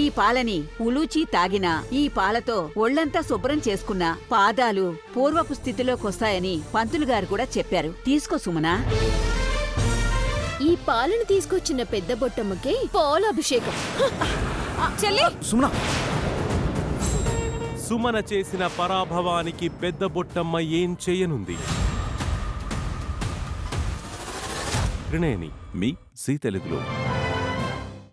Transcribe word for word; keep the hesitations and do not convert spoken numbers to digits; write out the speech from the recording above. ఈ పాలని ఉలూచి తాగినా, ఈ పాలతో ఒళ్లంతా శుభ్రం చేసుకున్నా పాదాలు పూర్వపు స్థితిలోకొస్తాయని పంతులుగారు కూడా చెప్పారు. తీసుకో సుమనా. ఈ పాలను తీసుకొచ్చిన పెద్ద బొట్టమ్మకే పాలాభిషేకం. సుమన చేసిన పరాభవానికి పెద్ద బొట్టమ్మ ఏం చేయనుంది? త్రినేని మీ జీ తెలుగులో.